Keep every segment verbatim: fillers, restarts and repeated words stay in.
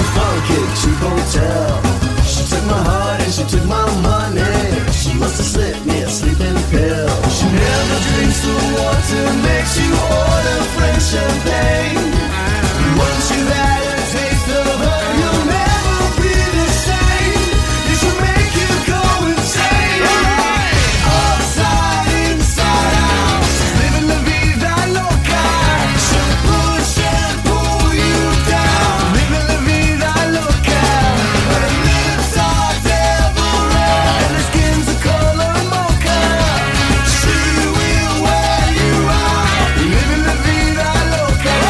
a funky cheap hotel. She took my heart and she took my money. She must have slipped me a sleeping pill. She never drinks the water, makes you order French champagne. Once you've had a taste of her, you'll never be the same. It should make you go insane. Right. Upside, inside out, she's living la vida loca. She'll push and pull you down. Living la vida loca. Her lips are devil red and her skin's the color mocha. She will wear you out. Living la vida loca.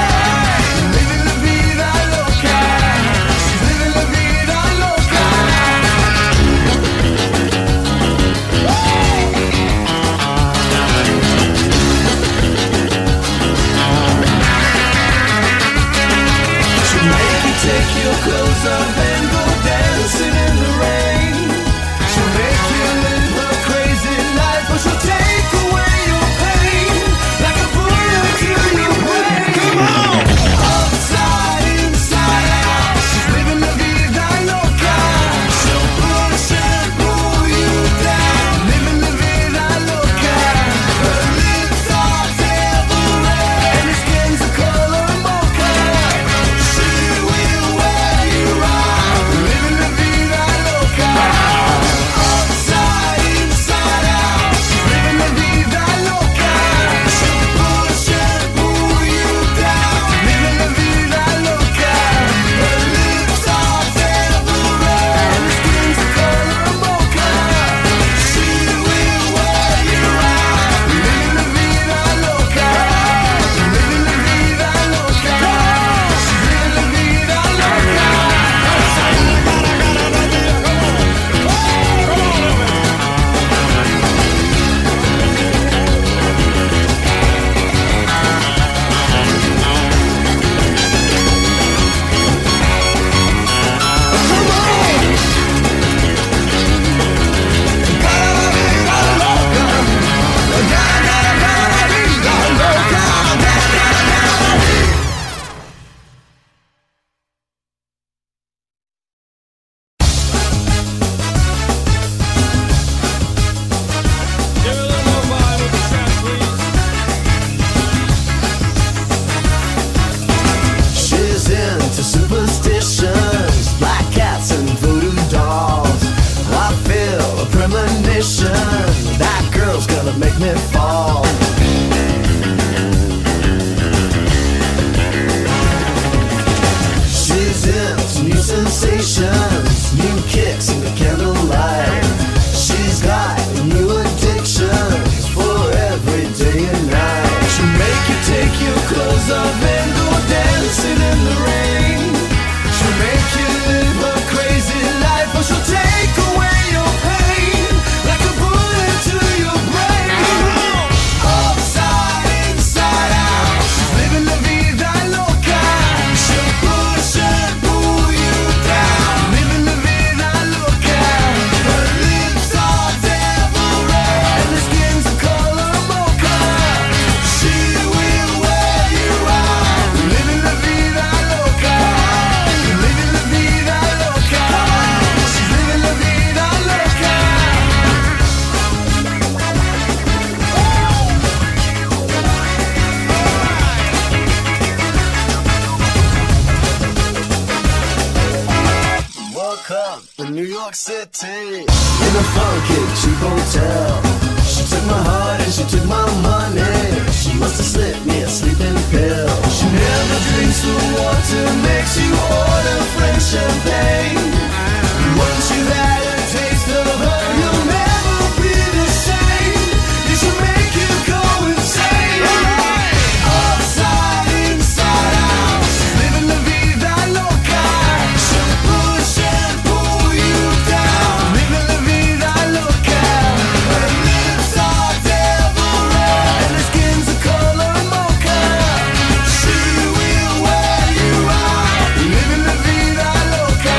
Living la vida loca. She's living la vida loca. She'll make you take your clothes off and go dancing in the rain. She'll make you live a crazy life, but she'll take away your pain like a bullet to your brain. Come on! Upside, inside out, she's living la vida loca. She'll push and pull you down. Living la vida loca. Her lips are devil red and her skin's the color mocha. She will wear you out. Living la vida loca. Upside, inside out, she's living la vida loca. She'll push and pull you down. Living la vida loca. Her lips are devil red and her skin's the color mocha. She will wear you out. Living la vida loca. Living la vida loca. She's living la vida loca. She's into superstitions, black cats and voodoo dolls. I feel a premonition, that girl's gonna make me fall. She's into new sensations, new kicks in the candlelight. She's got new addictions for every day and night. She'll make you take your clothes off and go dancing in the rain. She'll make you live a crazy life, but she'll take away your pain like a bullet to your brain. Upside, inside out, she's living la vida loca. She'll push and pull you down. Living la vida loca. Her lips are devil red and her skin's the color mocha. She will wear you out. Living la vida loca. Living la vida loca. She's living la vida loca. Woke up in New York City in a funky cheap hotel. She took my heart and she took my money. She must have slipped me a sleeping pill. She never drinks the water, makes you order French champagne. Once you've had a taste of her, you'll never be the same. It should make you go insane. Right. Upside, inside out, she's living la vida loca. She'll push and pull you down. Living la vida loca. Her lips are devil red and her skin's the color mocha. She will wear you out. Living la vida loca.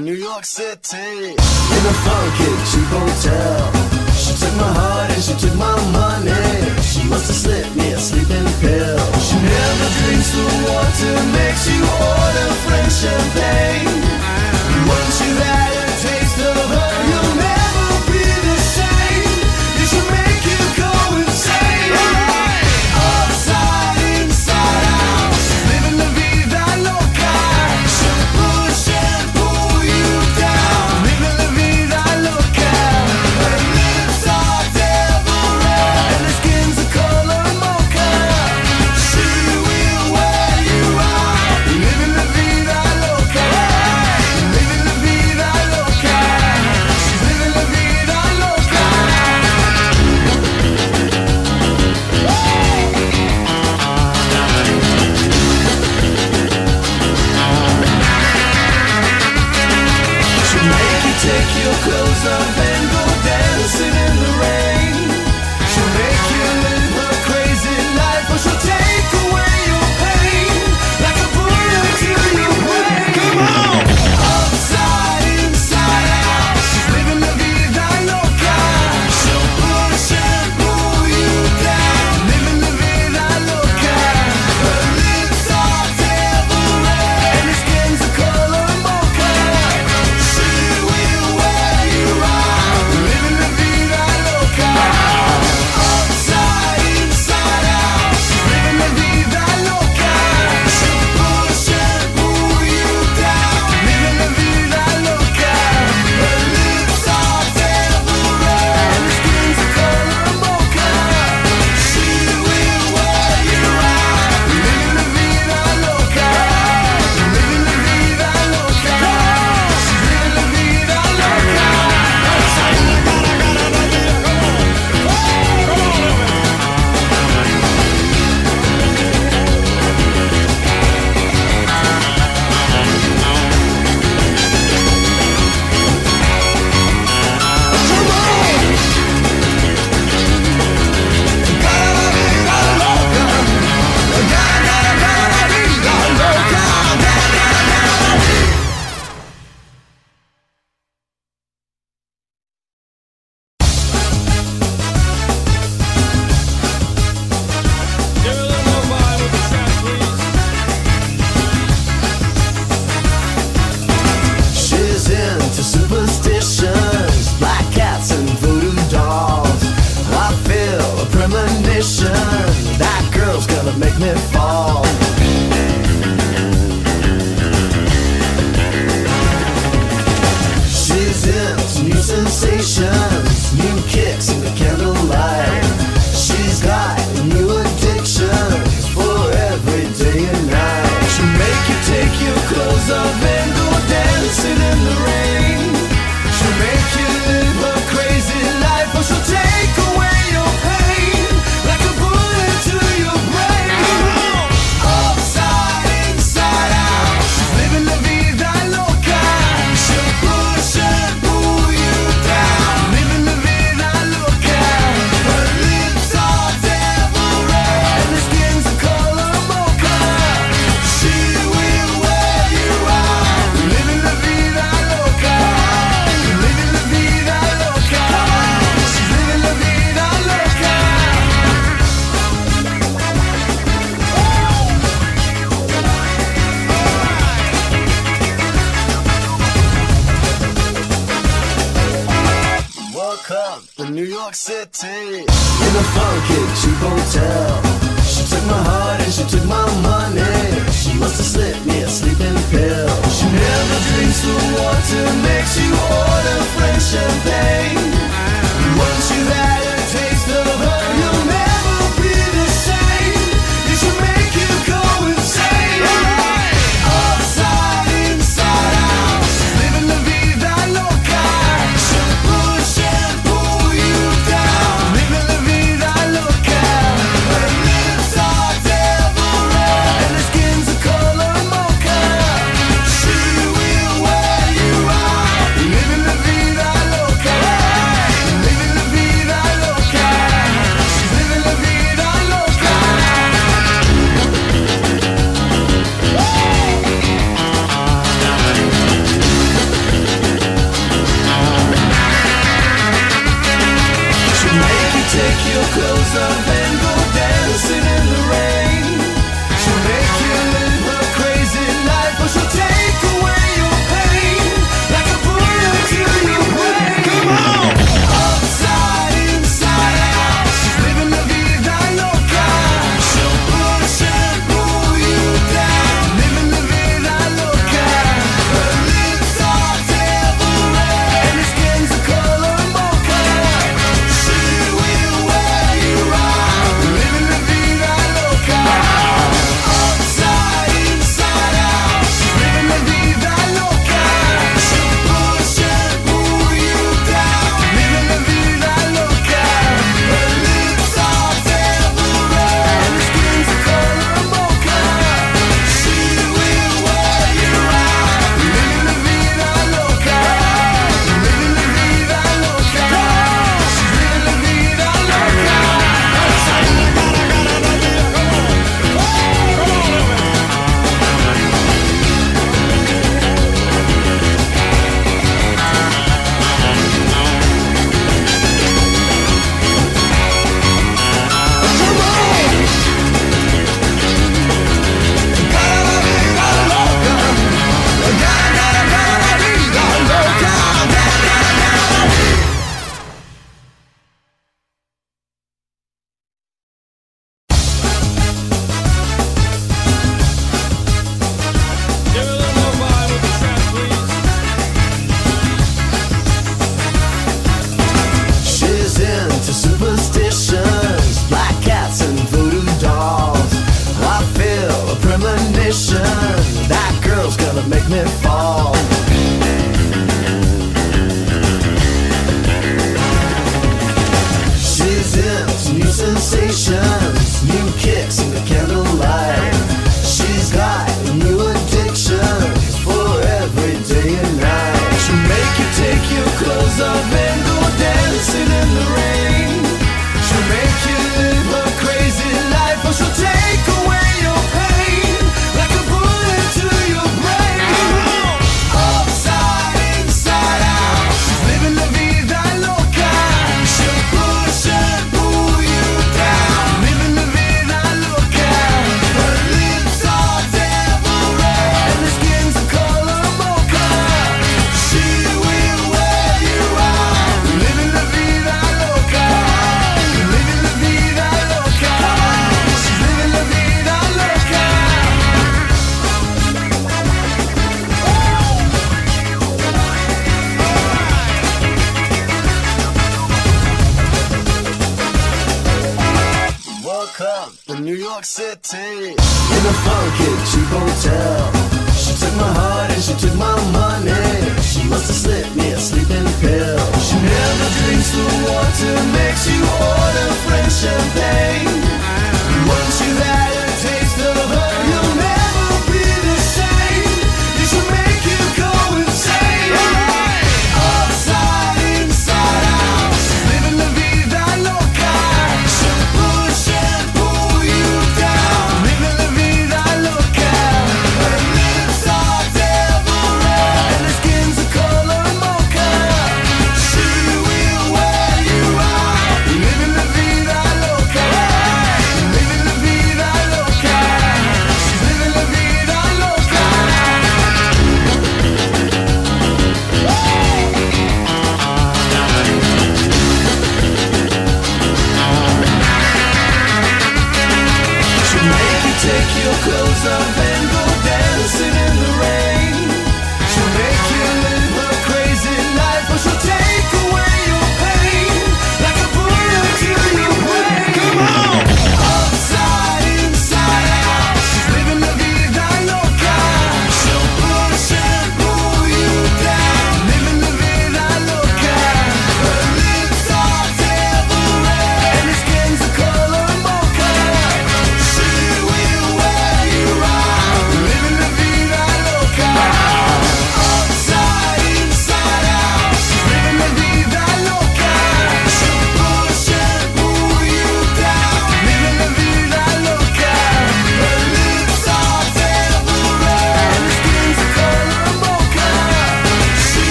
in New York City, in a funky cheap hotel. She took my heart and she took my money. She must have slipped me a sleeping pill. She never drinks the water, makes you order French champagne. Once you've had a taste of her, you'll never be the same. It should make you go insane. Upside, inside out, living la vida loca. She'll push and pull you down, living la vida loca. Her lips are devil red and her skin's the color mocha. She will wear you out, living la vida loca, living la vida loca. She's living la vida loca. She'll make you take your clothes off and go dancing in the rain. She'll make you live her crazy life, but she'll take away your pain like a bullet to your brain. Come on! Upside, inside out, she's living la vida loca. She'll push and pull you down, living la vida loca. Her lips are devil red and her skin's the color mocha. She will wear you out, living la vida loca. Upside, inside out, she's living la vida loca. She'll push and pull you down, living la vida loca. Her lips are devil red and her skin's the color mocha. She will wear you out, living la vida loca, living la vida loca. She's living la vida loca. Give me a little more vibe with the sound, please. She's into superstitions, black cats and voodoo dolls. I feel a premonition, that girl's gonna make me fall. She's into new sensations, new kicks in the candlelight. She's got new addictions for every day and night. She'll make you take your clothes off and go dancing in the rain. She'll make you live a crazy life, but she'll take away your pain like a bullet to your brain. Upside, inside out, she's living la vida loca. She'll push and pull you down, living la vida loca. Her lips are devil red and her skin's the color mocha. She will wear you out, living la vida loca, living la vida loca. She's living la vida loca. Woke up in New York City, in a funky cheap hotel. She took my heart and she took my money. She must have slipped me a sleeping pill. She never drinks the water, makes you order French champagne. Once you've had a taste of her, you'll never be the same. It should make you go insane. Upside, inside out, she's living la vida loca. She'll push and pull you down, living la vida loca. Her lips are devil red and her skin's the color mocha. She will wear you out, living la vida loca. me fall. Seasons, new sensations, new kicks in the candlelight. She's got new addictions for every day and night. She'll make you take your clothes off and go dancing in the rain. She'll make you live a crazy life, or she'll take away your pain like a bullet to your brain. Upside, inside out, she's living la vida loca. She'll push and pull you down, living la vida loca. Her lips are devil red and her skin's the color mocha. She will wear you out, living la vida loca, living la vida loca. She's living la vida loca. Woke up in New York City in a funky cheap hotel. She took my heart and she took my money. She must have slipped me a sleeping pill. She never drinks the water, makes you order French champagne. Once you've had a taste of her, you'll never be the same. You should make you go insane. Upside, inside out, she's living la vida loca. She'll push and pull you down, living la vida loca. Her lips are devil red and her skin's the color mocha. She will wear you out, living la vida loca, living la vida loca. She's living la vida loca. She'll make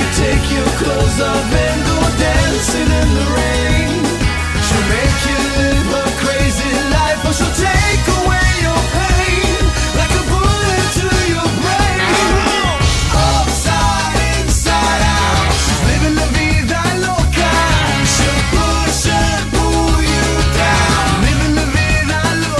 you take your clothes off and go dancing in the rain. She'll make you live a crazy life, or she'll take away your pain like a bullet to your brain. Come on! Upside, inside out, she's living la vida loca. She'll push and pull you down, living la vida loca. Her lips are devil red and her skin's the color mocha. She will wear you out, living la vida loca. Upside, inside out, she's living la vida loca. She'll push and pull you down, living la vida loca. Her lips are devil red and her skin's the color mocha. She will wear you out, living la vida loca, living la vida loca. She's living la vida loca. Give it a little more vibe with the sound, please. She's into superstitions, black cats and voodoo dolls. I feel a premonition, that girl's gonna make me fall. She's into new sensations, new kicks in the candlelight. She's got new addictions for every day and night. She'll make you take your clothes off and go dancing in the rain. She'll make you live a crazy life, or she'll take away your pain like a bullet to your brain. Upside, inside out, she's living la vida loca. She'll push and pull you down, living la vida loca.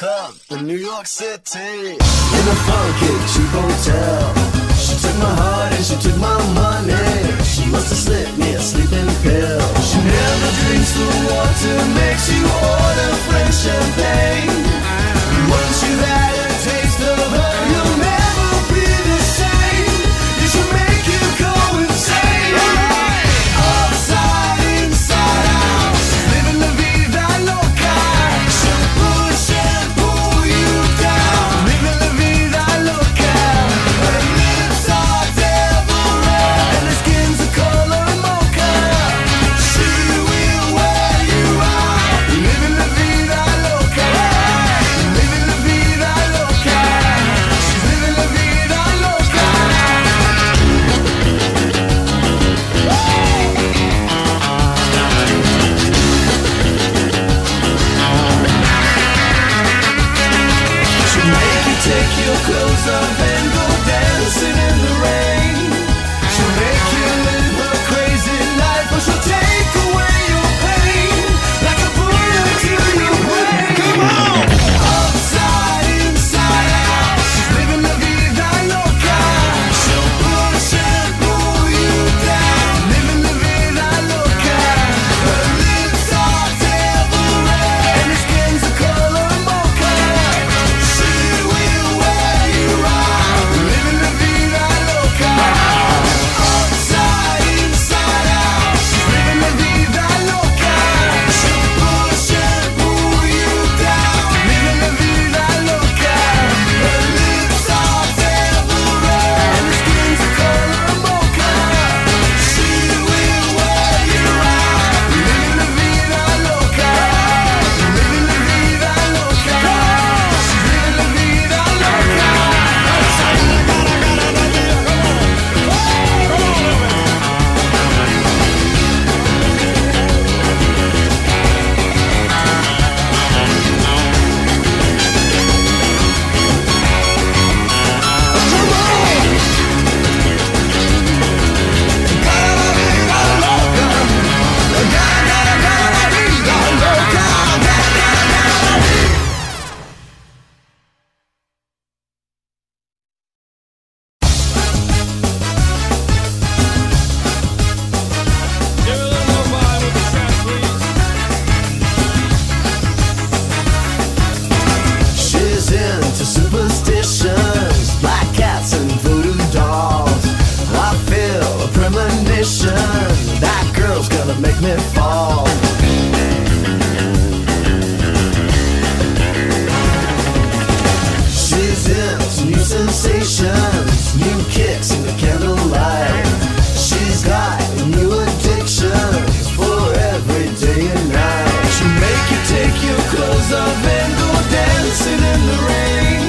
up in New York City, in a funky cheap hotel. She took my heart and she took my money. She must have slipped me a sleeping pill. She never drinks the water, makes you order French champagne. Once you've had a taste of her, you'll never be the same. You should make you go insane. Right. Upside, inside out, living la vida loca. She'll push and pull you down, living la vida loca. Her lips are devil red and her skin's the color mocha. She will wear you out, living la vida loca, living la vida loca. She's living la vida loca. She'll make you take your clothes off and go dancing in the rain. She'll make you live a crazy life, but she'll take away your pain like a bullet to your brain. Come on! Upside, inside out, she's living la vida loca. She'll push and pull you down, living la vida loca. Her lips are devil red and her skin's the color mocha. She will wear you out, living la vida loca. Upside, inside out, she's living la vida loca. She'll push and pull you down, living la vida loca. Her lips are devil red and her skin's the color mocha. She will wear you out, living la vida loca, living la vida loca. She's living la vida loca. Give it a little more vibe with the sound, please. She's into superstitions, black cats and voodoo dolls. I feel a premonition, that girl's gonna make me fall. She's into new sensations, new kicks in the candlelight. She's got new addictions for every day and night. She'll make you take your clothes off and go dancing in the rain.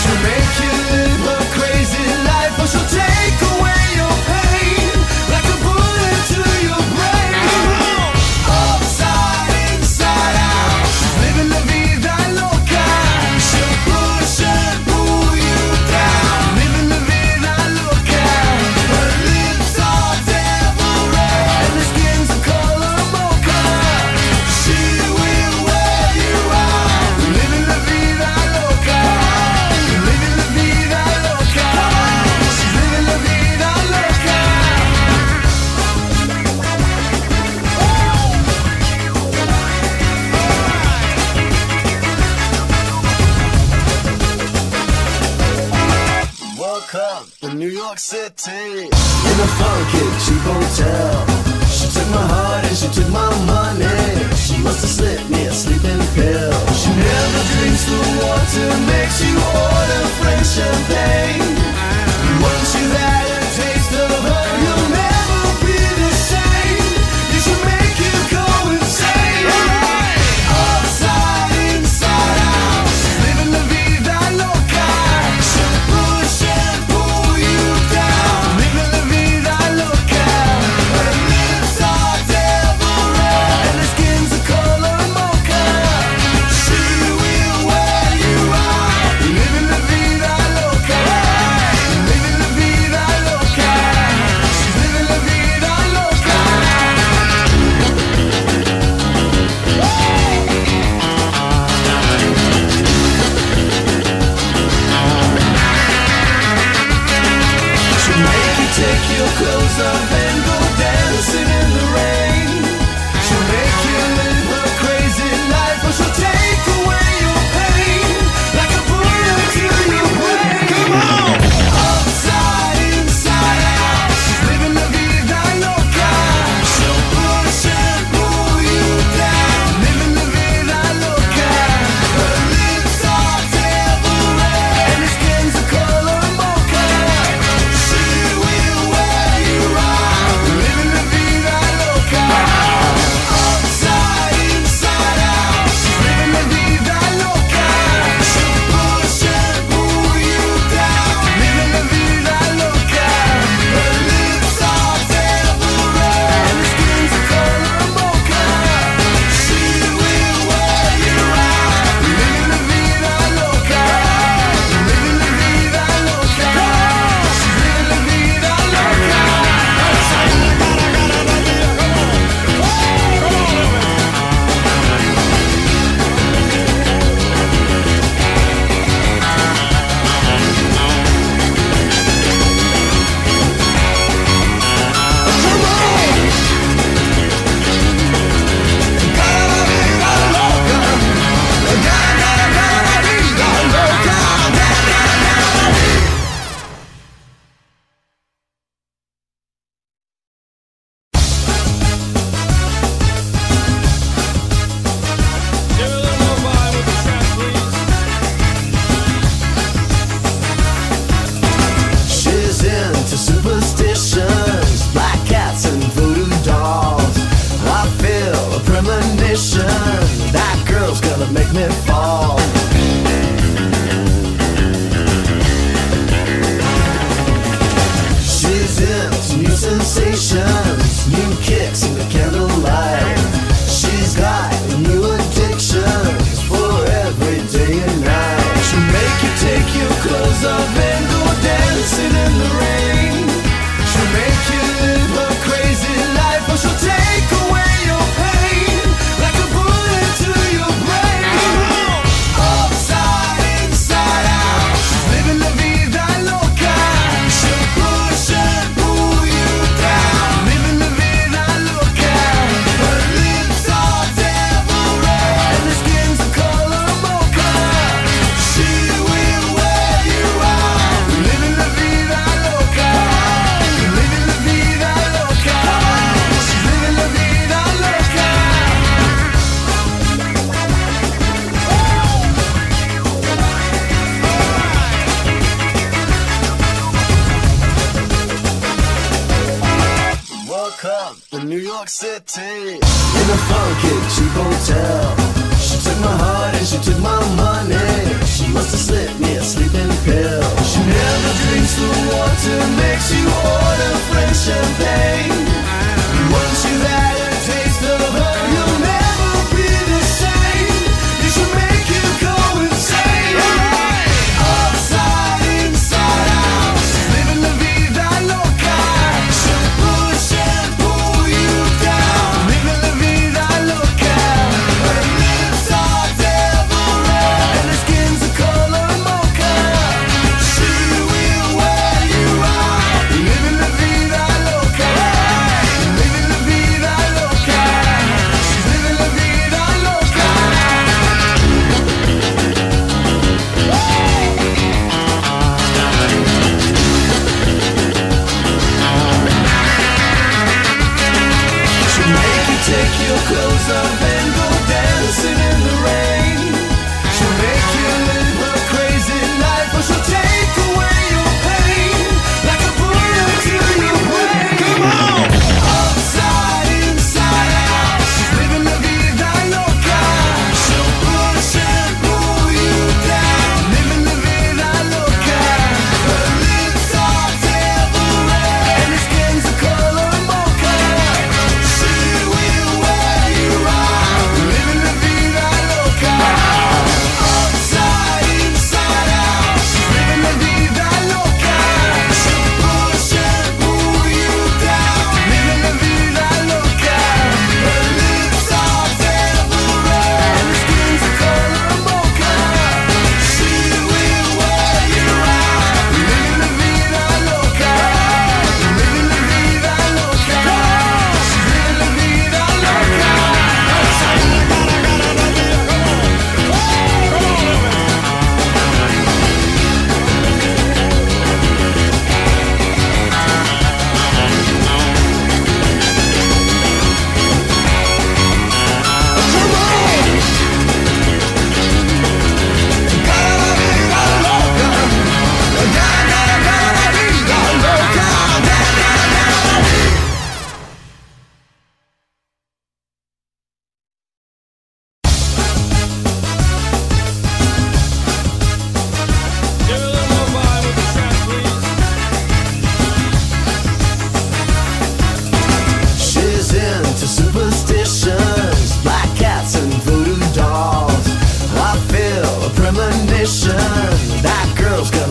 She'll make you live a crazy life, but she'll take away your pain like a bullet to your brain. Upside, inside out, she's living la vida loca. She'll push and pull you down, living la vida loca. Her lips are devil red and her skin's the color mocha. She will wear you out, living la vida loca, living la vida loca. She's living la vida loca. Woke up in New York City, in a funky cheap hotel. She took my heart and she took my money. She must have slipped me a sleeping pill. She never drinks the water, makes you order French champagne. Once you've had a taste of her, you'll never be the same. You should make you go insane. Right. Upside, inside out, she's living la vida loca. She'll push and pull you down, living la vida loca. Her lips are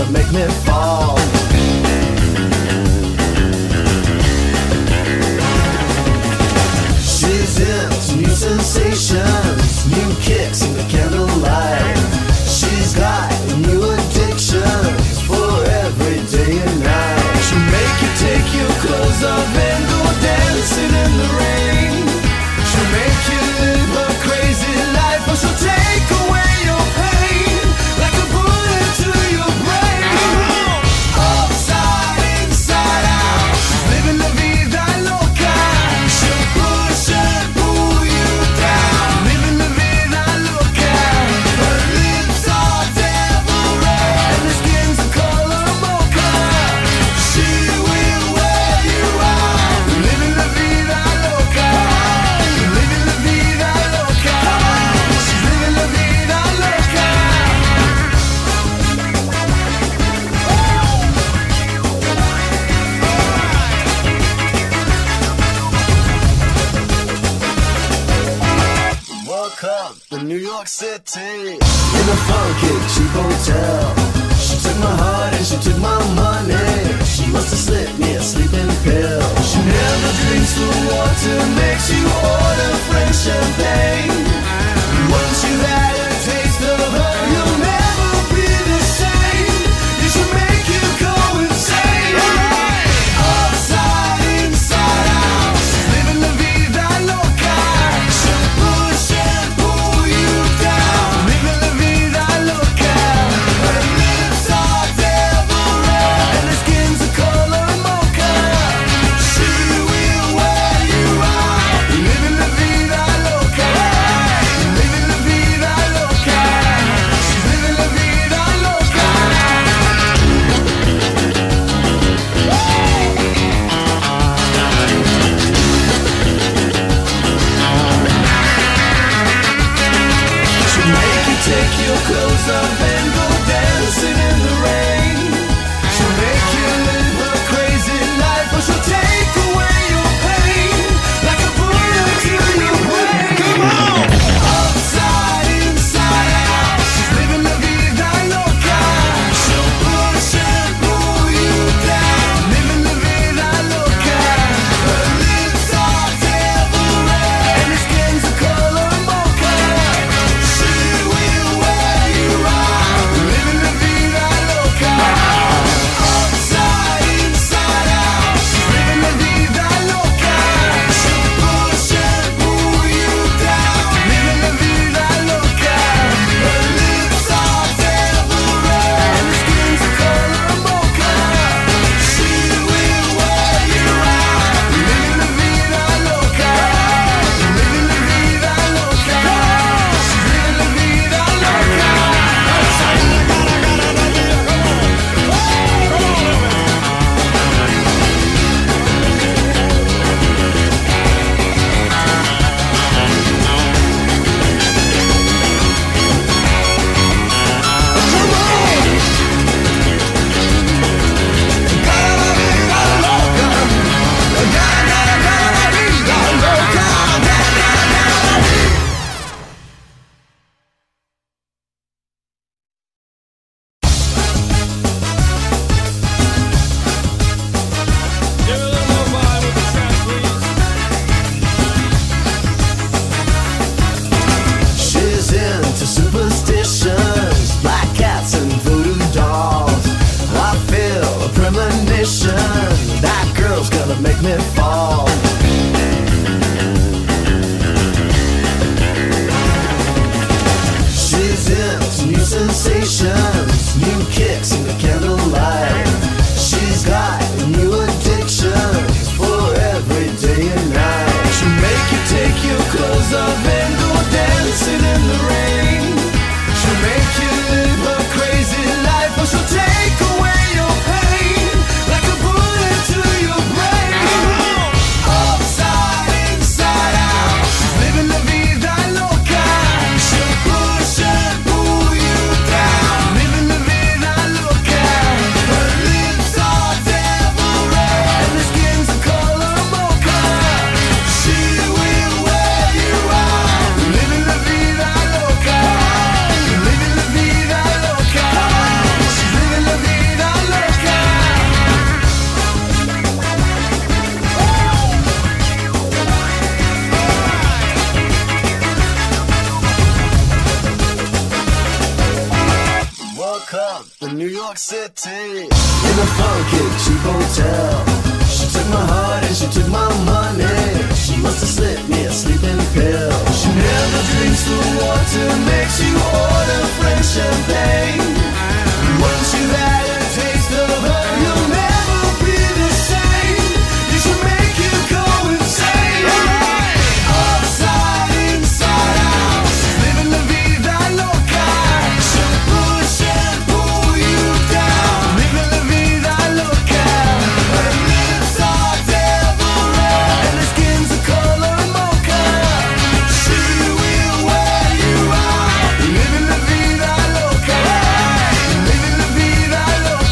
to make me fall. She's into new sensations, new kicks in the candlelight. She's got new addictions for every day and night. She'll make you take your clothes off and go dancing in the rain. She'll make you live a crazy life, but she'll take away your pain like a bullet to your brain. Upside, inside out, living la vida loca. She'll push and pull you down, living la vida loca. Her lips are devil red and her skin's the color mocha. She will wear you out, living la vida loca, living la vida loca. She's living la vida loca. Woke up in New York City in a funky cheap hotel. She took my heart and she took my money. She must have slipped me a sleeping pill. She never drinks the water, makes you order French champagne. Once you've had a taste of her, you'll never be the same. You should make you go insane. Upside, inside out, living la vida loca. She'll push and pull you down, living la vida loca. Her lips are devil red and her skin's the color mocha. She will wear you out, living la vida loca, living la vida loca. She's living la vida loca. She'll make you take your clothes off and go dancing in the rain. She'll make you live a crazy life, but she'll take away your pain like a bullet to your brain. Come on! Upside, inside out, she's living la vida loca. She'll push and pull you down, living la vida loca. Her lips are devil red and her skin's the color mocha. She will wear you out, living la vida loca. Upside, inside out, she's living la vida loca. She'll push and pull you down, living la vida loca. Her lips are devil red and her skin's the color mocha. She will wear you out, living la vida loca, living la vida loca. She's living la vida loca. Give me a little more vibe with the sound, please. She's into superstitions, black cats and voodoo dolls. I feel a premonition, that girl's gonna make me fall. She's into new sensations, new kicks in the candlelight. She's got new addictions for every day and night. She'll make you take your clothes off and go dancing in the rain. She'll make you live a crazy life, but she'll take away your pain like a bullet to your brain. Upside, inside out, she's living la vida loca. She'll push and pull you down, living in New York City, in a funky cheap hotel. She took my heart and she took my money. She must have slipped me a sleeping pill. She never drinks the water, makes you order French champagne. Once you've had a taste of her, you'll never be the same. You should make you go insane. Right. Upside, inside out, living la vida loca. She'll push and pull you down, living la vida loca. Her lips are devil red and her skin's the color mocha. She will wear you out, living la vida loca, living la vida loca. She's living la vida loca.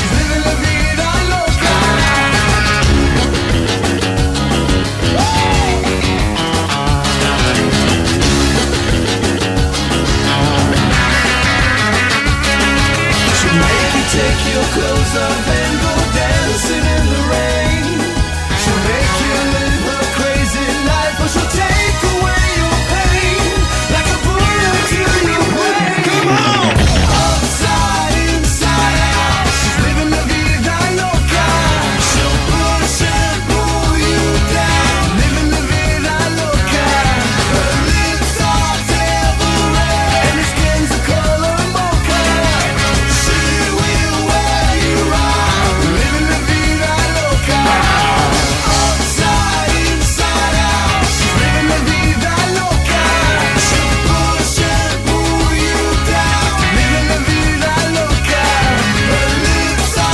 She'll make you take your clothes off and go dancing in the rain. She'll make you live a crazy life, but she'll take away your pain like a bullet to your brain. Come on! Upside, inside out, she's living la vida loca. She'll push and pull you down, living la vida loca. Her lips are devil red and her skin's the color mocha. She will wear you out, living la vida loca. Upside, inside out, she's living la vida loca. She'll push and pull you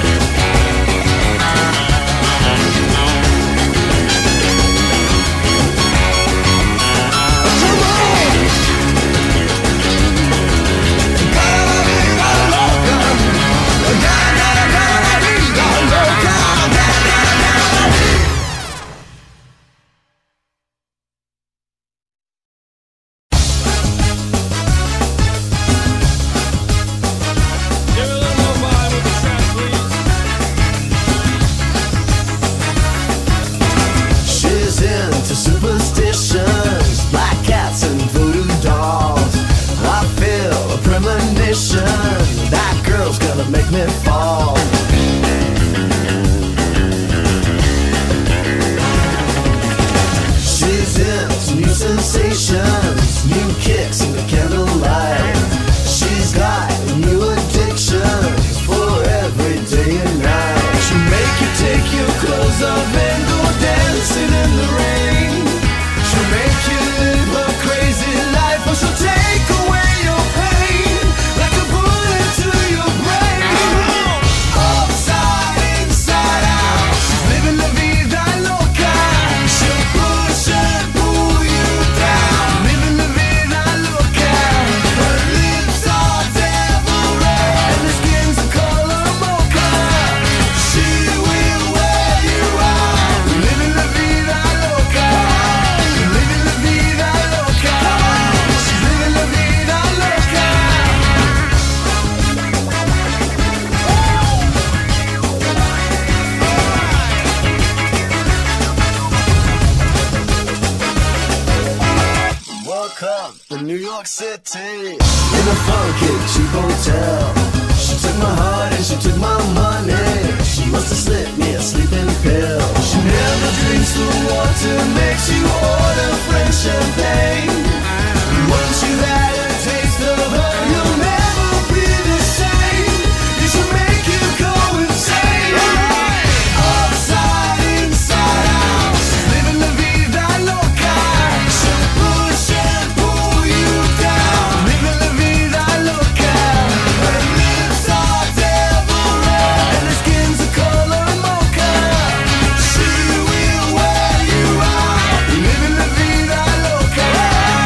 down, living la vida loca. Her lips are devil red and her skin's the color mocha. She will wear you out, living la vida loca, living la vida loca. She's living la vida loca. Give me a little more vibe with the sound, please. She's into superstitions, black cats and voodoo dolls. I feel a premonition, that girl's gonna make me fall. She's into new sensations, new kicks in the candlelight. She's got new addictions for every day and night. She'll make you take your clothes off and go dancing in the rain. She'll make you live a crazy life, but she'll take away your pain like a bullet to your brain. Upside, inside out, she's living la vida loca. She'll push and pull you down, living la vida loca. Her lips are devil red and her skin's the color mocha. She will wear you out, living la vida loca, living la vida loca. She's living la vida loca. Welcome to New York City, in a funky cheap hotel. She took my heart and she took my money. She must have slipped me a sleeping pill. She never drinks the water, makes you order French champagne. Once you've had a taste of her, you'll never be the same. You should make you go insane. Right. Upside, inside out, she's living la vida loca. She'll push and pull you down, living la vida loca. Her lips are devil red and her skin's the color mocha. She will wear you out, living la vida loca.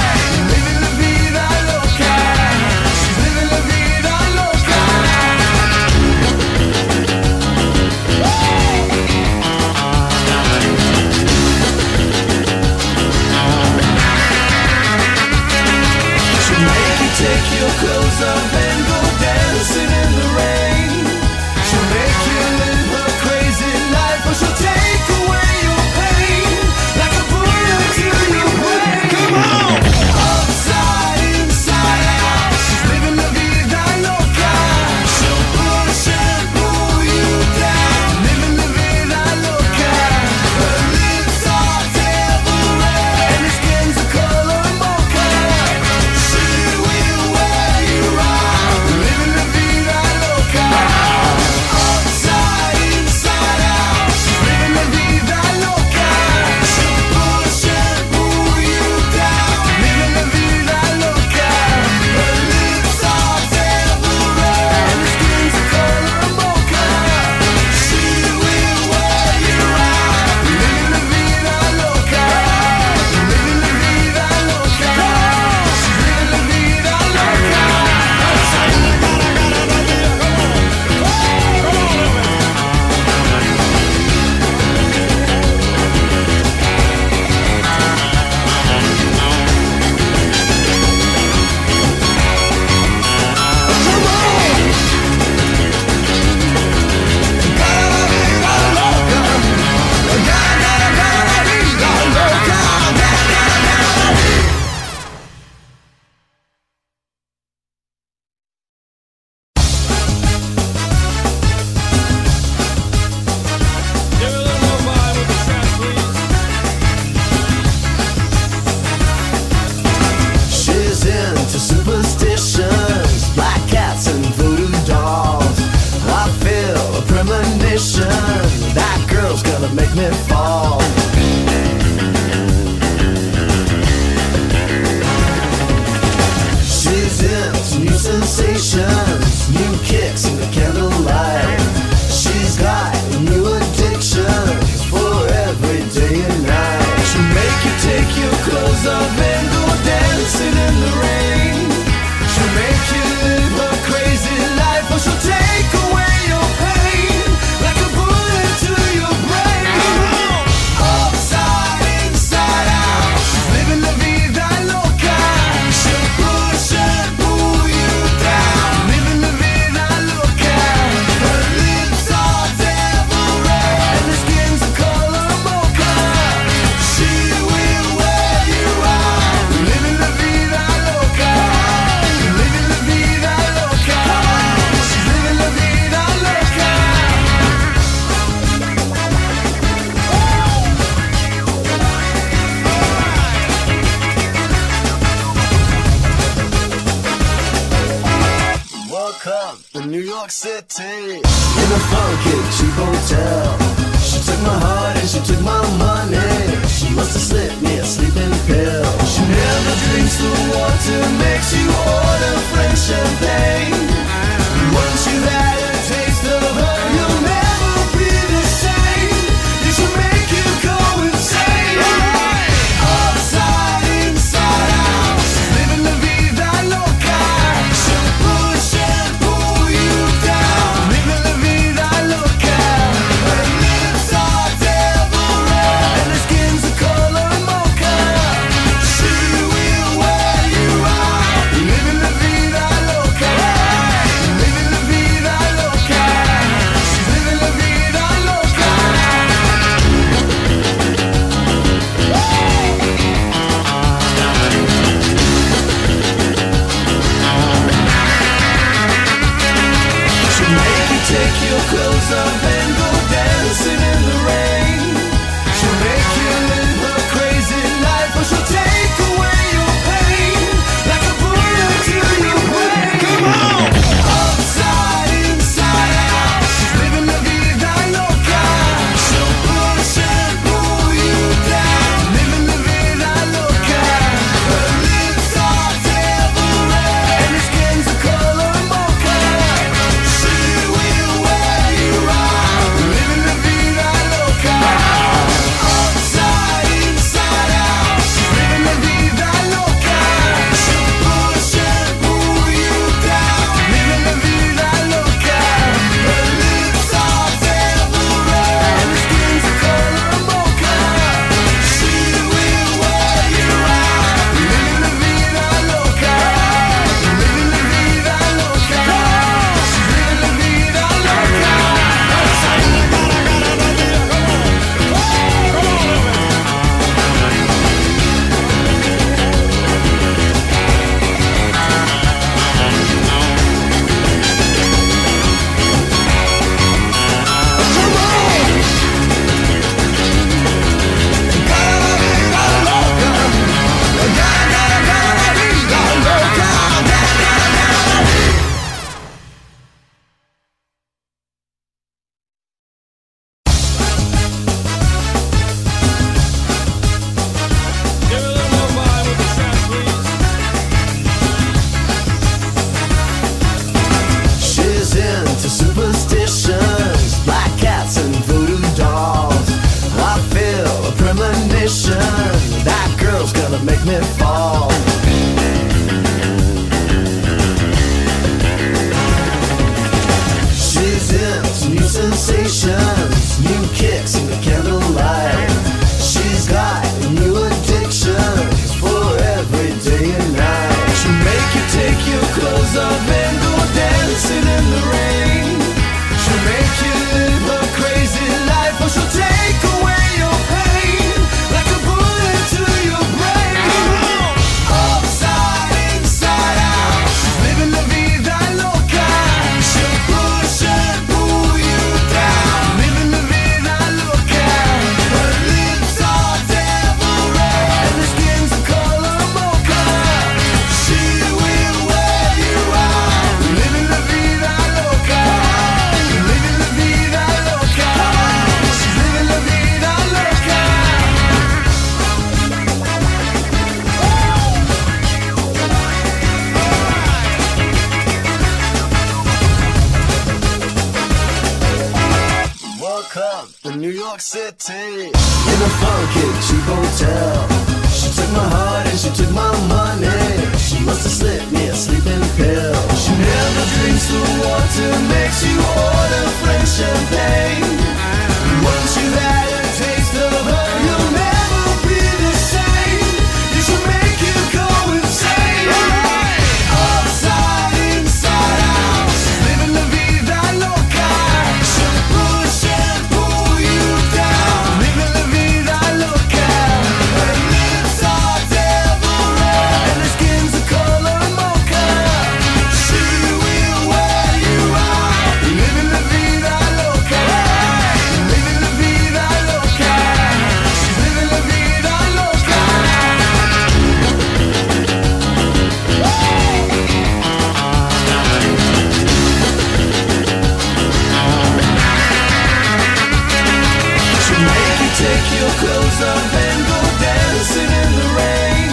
cheap hotel. She took my heart and she took my money. She must have slipped me a sleeping pill. She never drinks the water, makes you order French champagne. Once you've had a taste of her, you'll never be the same. It should make you go insane. Alright. Upside, inside out, living la vida loca. She'll push and pull you down, living la vida loca. Her lips are devil red and her skin's the color mocha. She will wear you out, living la vida loca, living la vida loca. She's living la vida loca. She'll make you take your clothes off and go dancing in the rain. She'll make you live her crazy life, but she'll take away your pain like a bullet to your brain. Come on! Upside, inside out, she's living la vida loca. She'll push and pull you down, living la vida loca. Her lips are devil red and her skin's the color mocha. She will wear you out, living la vida loca. Upside, inside out, she's living la vida loca. She'll push and pull you down, living la vida loca. Her lips are devil red and her skin's the color mocha. She will wear you out, living la vida loca, living la vida loca. She's living la vida loca. Give it a little more vibe with the sound, please. She's into superstitions, black cats and voodoo dolls. I feel a premonition, that girl's gonna make me fall. She's into new sensations, new kicks in the candlelight. She's got a new addiction for every day and night. She'll make you take your clothes off and go dancing in the rain. She'll make you live a crazy life, but she'll take away your pain like a bullet to your brain. Upside, inside out, she's living la vida loca. She'll push and pull you down, living la vida loca. Her lips are devil red and her skin's the color mocha. She will wear you out, living la vida loca, living la vida loca. She's living la vida loca. Woke up in New York City in a funky cheap hotel. She took my heart and she took my money. She must have slipped me a sleeping pill. She never drinks the water, makes you order French champagne. Once you've had a taste of her, you'll never be the same. It should make you go insane. Alright. Upside, inside out, she's living la vida loca. She'll push and pull you down, living la vida loca. Her lips are devil red and her skin's the color mocha. She will wear you out, living la vida loca. make you close up and go dancing in the rain.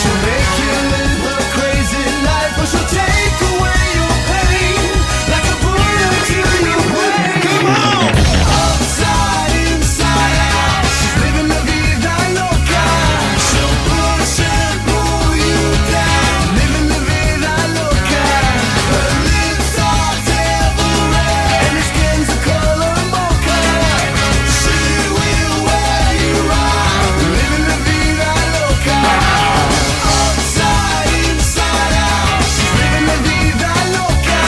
She'll make you live a crazy life, but she'll take away your pain like a bullet to your brain. Come on! Upside, inside out, she's living la vida loca. She'll push and pull you down, living la vida loca. Her lips are devil red and her skin's the color mocha. She will wear you out, living la vida loca. Upside, inside out, she's living la vida loca.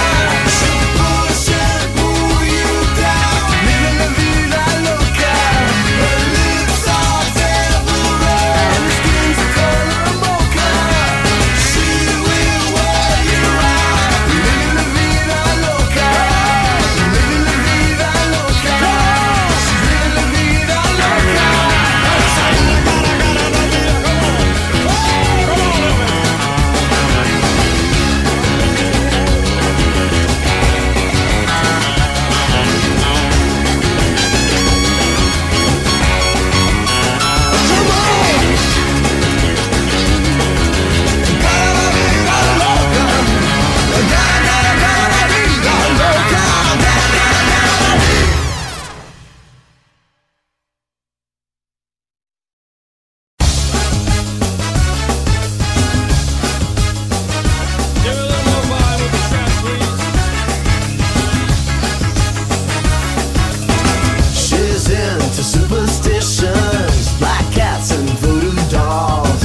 She'll push and pull you down, living la vida loca. Her lips are devil red and her skin's the color mocha. She will wear you out, living la vida loca, living la vida loca. She's living la vida loca. She's into superstitions, black cats and voodoo dolls.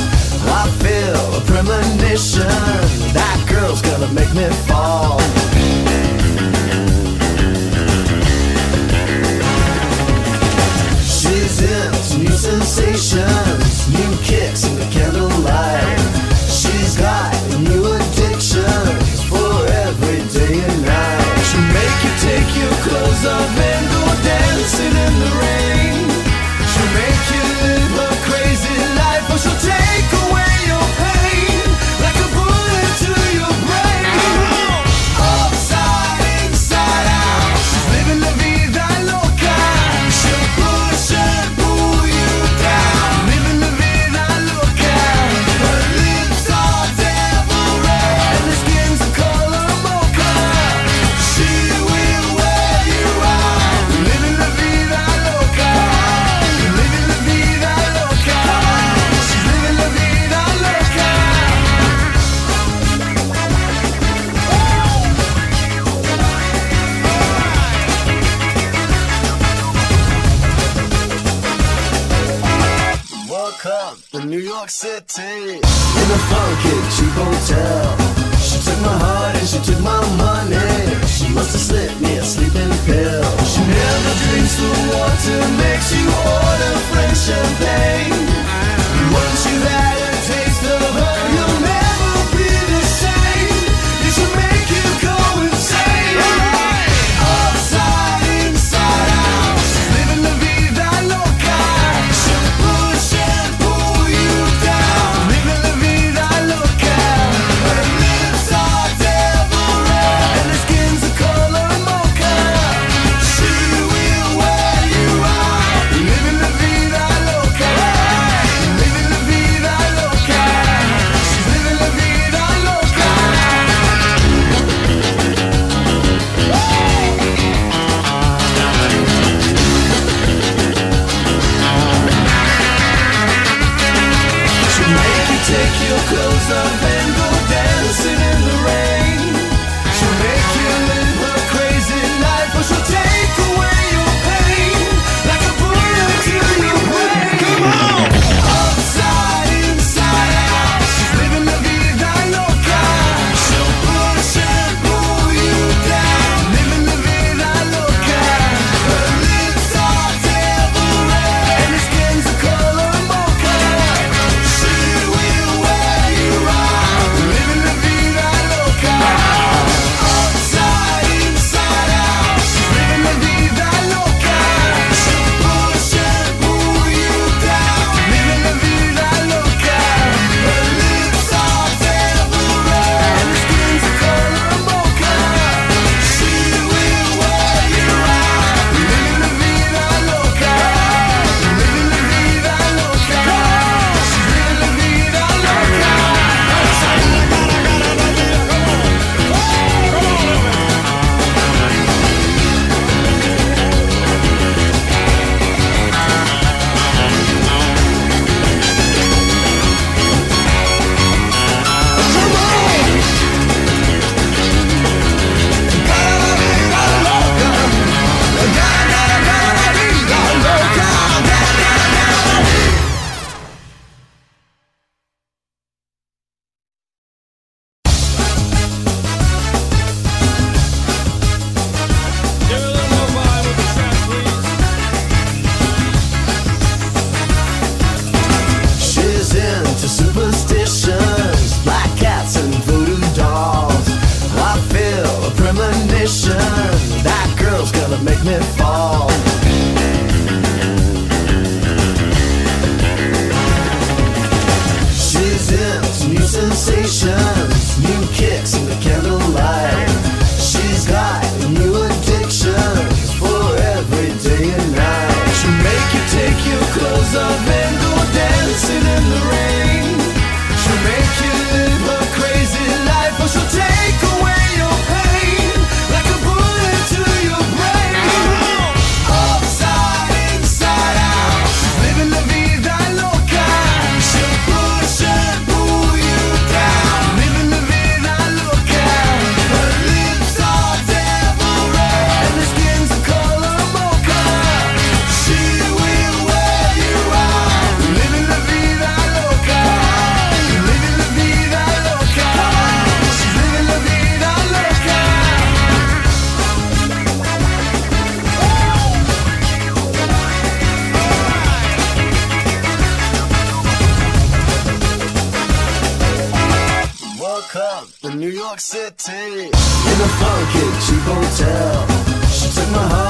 I feel a premonition, that girl's gonna make me fall. She's into new sensations, new kicks in the candlelight. She's got new addictions for every day and night. She'll make you take your clothes off and go dancing in the rain. She'll make you live a crazy life, but she'll take away your pain like a bullet to your brain. Upside, inside out, she's living la vida loca. She'll push and pull you down, living la vida loca. Her lips are devil red and her skin's the color mocha. She will wear you out, living la vida loca, living la vida loca. She's living la vida loca. Walk up in New York City in a funky cheap hotel. She took my heart and she took my money. She must have slipped me a sleeping pill. She never drinks the water, makes you order French champagne. Once you've had a taste of her, you'll never be the same. It should make you go insane. Upside, inside out, she's living la vida loca. She'll push and pull you down, living la vida loca. Her lips are devil red and her skin's the color mocha. She will wear you out, living la vida loca. me fall. She's into new sensations, new kicks in the candlelight. She's got a new addiction for every day and night. She'll make you take your clothes off and go dancing in the rain. She'll make you live a crazy life, or she'll take away your pain like a bullet to your brain. Upside, inside out, living la vida loca. She'll push and pull you down, living la vida loca. Her lips are devil red and her skin's the color mocha. She will wear you out, living la vida loca, living la vida loca. She's living la vida loca. Woke up in New York City in a funky cheap hotel. She took my heart.